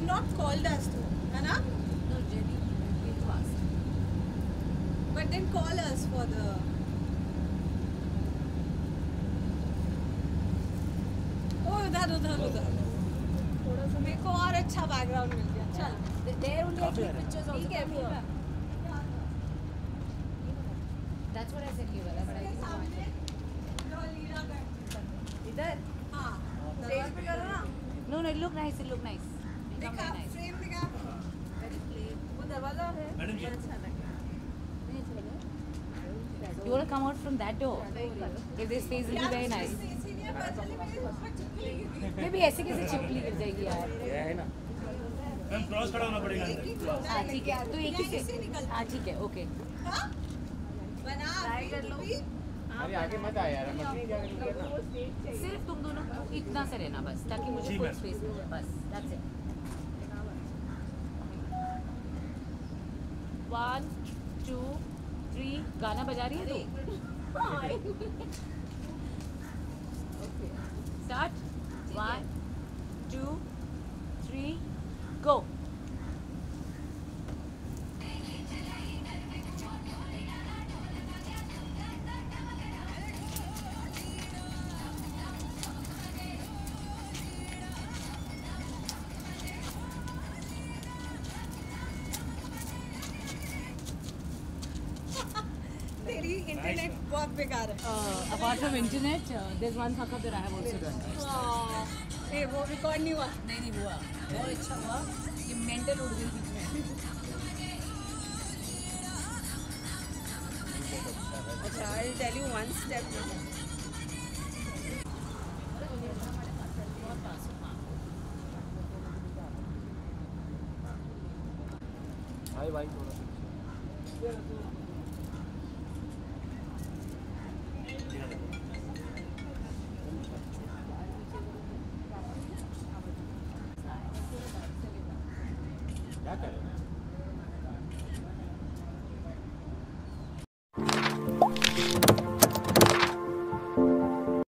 had not called us though, Anna? No, Jenny, we asked. But then call us for the... Oh, that. मेरे को और अच्छा background मिल गया चल there only a few pictures also come here that's what I said you were that's what I said इधर हाँ frame पे करो ना no no look nice देखा frame देखा very plain वो दरवाजा है पर अच्छा लगा नहीं अच्छा लगा you want to come out from that door if this face will be very nice मैं भी ऐसे कैसे चिपली गिर जाएगी यार ये है ना मैम क्रॉस खड़ा होना पड़ेगा अंदर हाँ ठीक है तो एक ही से हाँ ठीक है ओके हाँ बना कर लो अरे आगे मत आया यार मैं अपनी जगह नहीं करना सिर्फ तुम दोनों इतना से रहना बस ताकि मुझे फुल स्पेस मिले बस that's it 1 2 3 गाना बजा रही है तू Start. 1, 2, 3, go. Internet बहुत बेकार है। Apart from internet, there's one fuck-up that I have also done. ये वो record नहीं हुआ? नहीं हुआ। बहुत अच्छा हुआ कि mental उड़ गई बीच में। अच्छा, I'll tell you one step. Hi, bye. Gracias.